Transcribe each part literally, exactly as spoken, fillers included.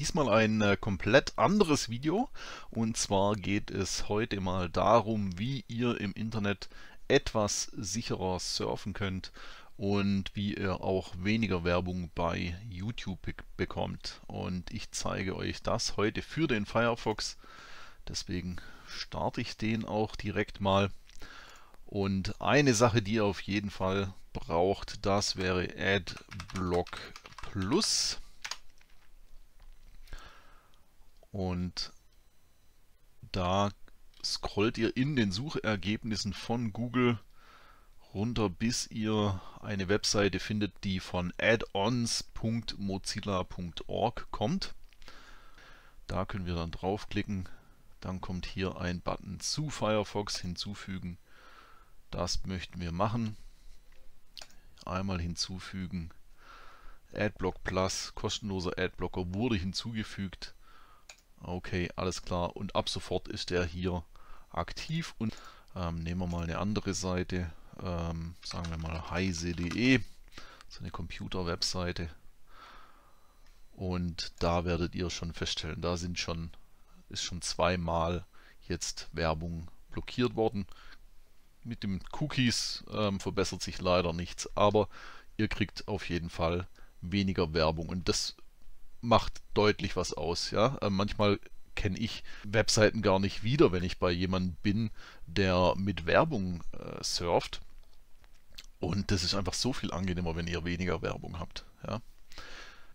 Diesmal ein äh, komplett anderes Video, und zwar geht es heute mal darum, wie ihr im Internet etwas sicherer surfen könnt und wie ihr auch weniger Werbung bei YouTube be bekommt. Und ich zeige euch das heute für den Firefox, deswegen starte ich den auch direkt mal. Und eine Sache, die ihr auf jeden Fall braucht, das wäre Adblock Plus. Und da scrollt ihr in den Suchergebnissen von Google runter, bis ihr eine Webseite findet, die von addons punkt mozilla punkt org kommt. Da können wir dann draufklicken. Dann kommt hier ein Button zu Firefox hinzufügen. Das möchten wir machen. Einmal hinzufügen. Adblock Plus, kostenloser Adblocker, wurde hinzugefügt. Okay, alles klar. Und ab sofort ist der hier aktiv. Und ähm, nehmen wir mal eine andere Seite. Ähm, sagen wir mal heise punkt de. So eine Computer-Webseite. Und da werdet ihr schon feststellen, da sind schon, ist schon zweimal jetzt Werbung blockiert worden. Mit den Cookies ähm, verbessert sich leider nichts, aber ihr kriegt auf jeden Fall weniger Werbung, und das macht deutlich was aus. Ja? Äh, manchmal kenne ich Webseiten gar nicht wieder, wenn ich bei jemandem bin, der mit Werbung äh, surft, und das ist einfach so viel angenehmer, wenn ihr weniger Werbung habt. Ja?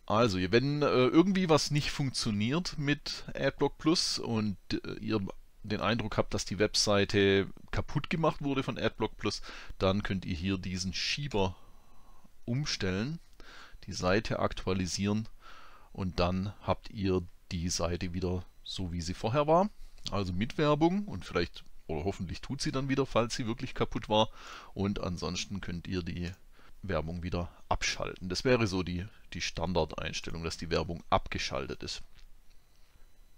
Also, wenn äh, irgendwie was nicht funktioniert mit Adblock Plus und äh, ihr den Eindruck habt, dass die Webseite kaputt gemacht wurde von Adblock Plus, dann könnt ihr hier diesen Schieber umstellen, die Seite aktualisieren, und dann habt ihr die Seite wieder so, wie sie vorher war, also mit Werbung, und vielleicht oder hoffentlich tut sie dann wieder, falls sie wirklich kaputt war, und ansonsten könnt ihr die Werbung wieder abschalten. Das wäre so die, die Standardeinstellung, dass die Werbung abgeschaltet ist.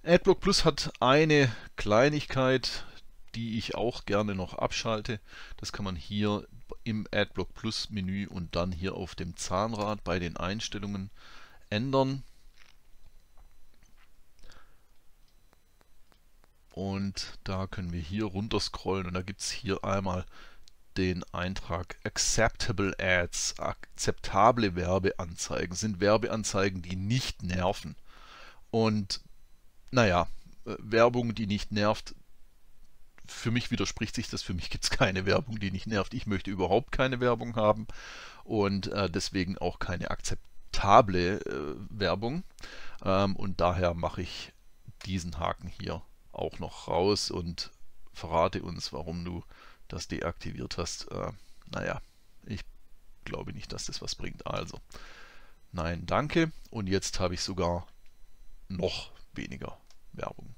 Adblock Plus hat eine Kleinigkeit, die ich auch gerne noch abschalte. Das kann man hier im Adblock Plus Menü und dann hier auf dem Zahnrad bei den Einstellungen ändern. Und da können wir hier runter scrollen, und da gibt es hier einmal den Eintrag Acceptable Ads, akzeptable Werbeanzeigen, sind Werbeanzeigen, die nicht nerven. Und naja, Werbung, die nicht nervt, für mich widerspricht sich das. Für mich gibt es keine Werbung, die nicht nervt. Ich möchte überhaupt keine Werbung haben und äh, deswegen auch keine akzeptable äh, Werbung. Ähm, und daher mache ich diesen Haken hier auch noch raus und verrate uns, warum du das deaktiviert hast. Äh, naja, ich glaube nicht, dass das was bringt. Also, nein, danke. Und jetzt habe ich sogar noch weniger Werbung.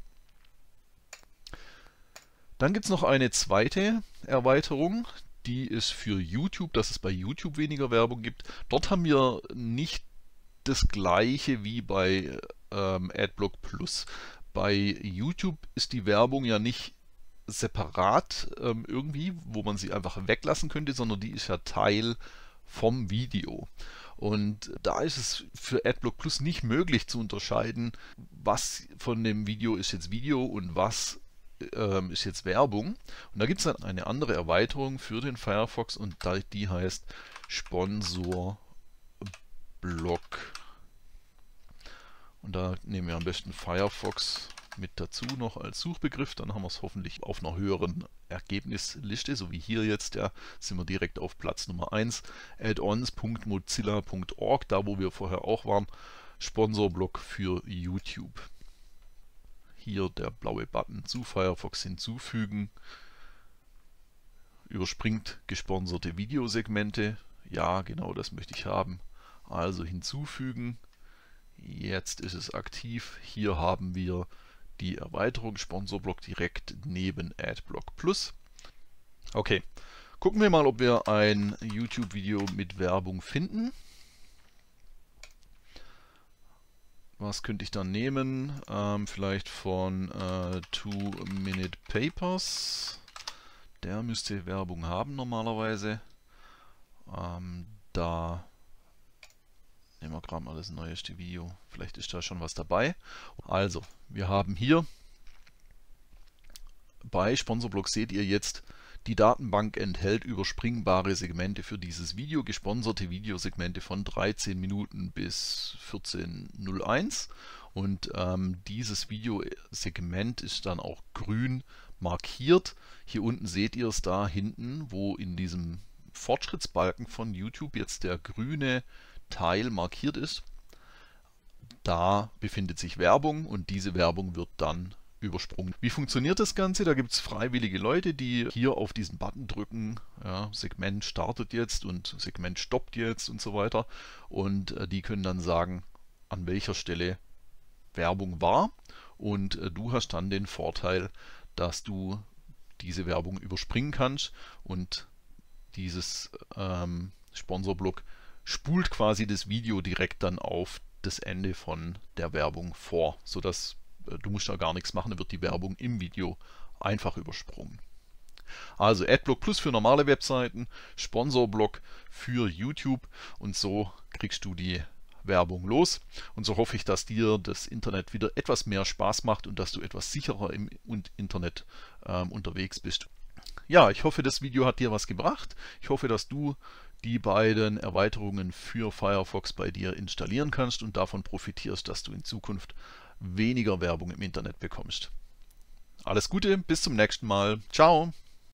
Dann gibt es noch eine zweite Erweiterung, die ist für YouTube, dass es bei YouTube weniger Werbung gibt. Dort haben wir nicht das gleiche wie bei ähm, Adblock Plus. Bei YouTube ist die Werbung ja nicht separat ähm, irgendwie, wo man sie einfach weglassen könnte, sondern die ist ja Teil vom Video. Und da ist es für Adblock Plus nicht möglich zu unterscheiden, was von dem Video ist jetzt Video und was ähm, ist jetzt Werbung. Und da gibt es dann eine andere Erweiterung für den Firefox, und die heißt SponsorBlock. Und da nehmen wir am besten Firefox mit dazu noch als Suchbegriff, dann haben wir es hoffentlich auf einer höheren Ergebnisliste, so wie hier jetzt, ja, sind wir direkt auf Platz Nummer eins, addons punkt mozilla punkt org, da wo wir vorher auch waren, SponsorBlock für YouTube. Hier der blaue Button zu Firefox hinzufügen, überspringt gesponserte Videosegmente, ja genau das möchte ich haben, also hinzufügen, jetzt ist es aktiv, hier haben wir die Erweiterung SponsorBlock direkt neben Adblock Plus. Okay, gucken wir mal, ob wir ein YouTube-Video mit Werbung finden. Was könnte ich dann nehmen? Ähm, vielleicht von äh, Two Minute Papers. Der müsste Werbung haben normalerweise. Ähm, da Nehmen wir gerade mal das neueste Video. Vielleicht ist da schon was dabei. Also, wir haben hier bei SponsorBlock, seht ihr jetzt, die Datenbank enthält überspringbare Segmente für dieses Video, gesponserte Videosegmente von dreizehn Minuten bis vierzehn Uhr eins. Und ähm, dieses Videosegment ist dann auch grün markiert. Hier unten seht ihr es da hinten, wo in diesem Fortschrittsbalken von YouTube jetzt der grüne Teil markiert ist. Da befindet sich Werbung und diese Werbung wird dann übersprungen. Wie funktioniert das Ganze? Da gibt es freiwillige Leute, die hier auf diesen Button drücken, ja, Segment startet jetzt und Segment stoppt jetzt und so weiter. Und äh, die können dann sagen, an welcher Stelle Werbung war. Und äh, du hast dann den Vorteil, dass du diese Werbung überspringen kannst und dieses ähm, Sponsorblock spult quasi das Video direkt dann auf das Ende von der Werbung vor, sodass du musst da gar nichts machen, dann wird die Werbung im Video einfach übersprungen. Also Adblock Plus für normale Webseiten, SponsorBlock für YouTube und so kriegst du die Werbung los. Und so hoffe ich, dass dir das Internet wieder etwas mehr Spaß macht und dass du etwas sicherer im Internet äh, unterwegs bist. Ja, ich hoffe, das Video hat dir was gebracht. Ich hoffe, dass du die beiden Erweiterungen für Firefox bei dir installieren kannst und davon profitierst, dass du in Zukunft weniger Werbung im Internet bekommst. Alles Gute, bis zum nächsten Mal. Ciao!